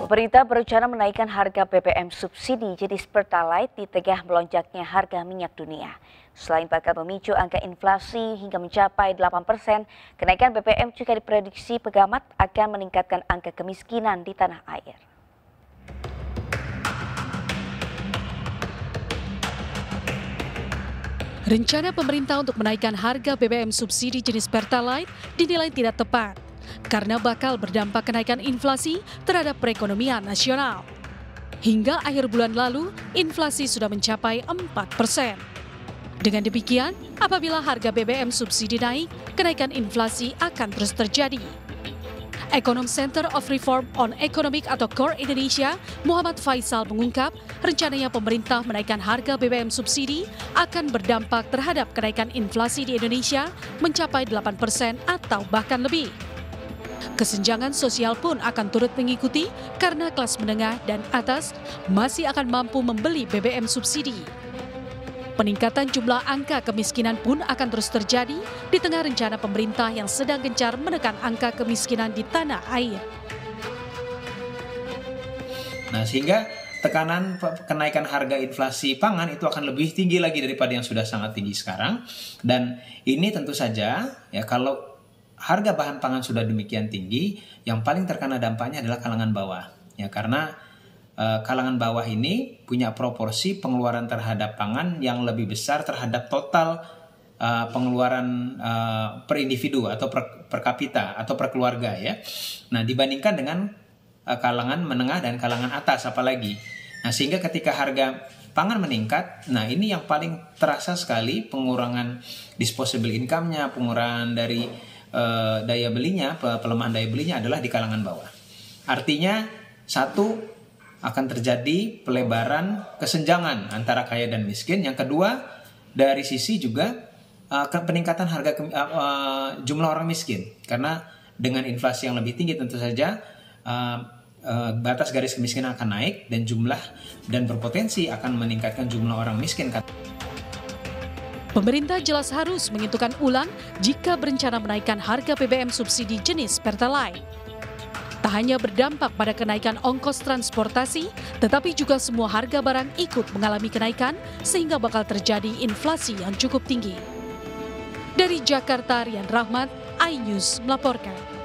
Pemerintah berencana menaikkan harga BBM subsidi jenis Pertalite di tengah melonjaknya harga minyak dunia. Selain bakal memicu angka inflasi hingga mencapai 8%, kenaikan BBM juga diprediksi pengamat akan meningkatkan angka kemiskinan di tanah air. Rencana pemerintah untuk menaikkan harga BBM subsidi jenis Pertalite dinilai tidak tepat, karena bakal berdampak kenaikan inflasi terhadap perekonomian nasional. Hingga akhir bulan lalu, inflasi sudah mencapai 4%. Dengan demikian, apabila harga BBM subsidi naik, kenaikan inflasi akan terus terjadi. Ekonom Center of Reform on Economic atau Core Indonesia, Muhammad Faisal mengungkap, rencananya pemerintah menaikkan harga BBM subsidi akan berdampak terhadap kenaikan inflasi di Indonesia mencapai 8% atau bahkan lebih. Kesenjangan sosial pun akan turut mengikuti karena kelas menengah dan atas masih akan mampu membeli BBM subsidi. Peningkatan jumlah angka kemiskinan pun akan terus terjadi di tengah rencana pemerintah yang sedang gencar menekan angka kemiskinan di tanah air. Nah, sehingga tekanan kenaikan harga inflasi pangan itu akan lebih tinggi lagi daripada yang sudah sangat tinggi sekarang. Dan ini tentu saja ya, kalau harga bahan pangan sudah demikian tinggi, yang paling terkena dampaknya adalah kalangan bawah. Ya, karena kalangan bawah ini punya proporsi pengeluaran terhadap pangan yang lebih besar terhadap total pengeluaran per individu atau per kapita atau per keluarga ya. Nah, dibandingkan dengan kalangan menengah dan kalangan atas apalagi. Nah, sehingga ketika harga pangan meningkat, nah ini yang paling terasa sekali pengurangan disposable income-nya, pengurangan dari daya belinya, pelemahan daya belinya adalah di kalangan bawah. Artinya, satu, akan terjadi pelebaran kesenjangan antara kaya dan miskin. Yang kedua, dari sisi juga peningkatan harga jumlah orang miskin. Karena dengan inflasi yang lebih tinggi tentu saja batas garis kemiskinan akan naik dan berpotensi akan meningkatkan jumlah orang miskin. Pemerintah jelas harus menghitungkan ulang jika berencana menaikkan harga BBM subsidi jenis Pertalite. Tak hanya berdampak pada kenaikan ongkos transportasi, tetapi juga semua harga barang ikut mengalami kenaikan sehingga bakal terjadi inflasi yang cukup tinggi. Dari Jakarta, Rian Rahmat, iNews melaporkan.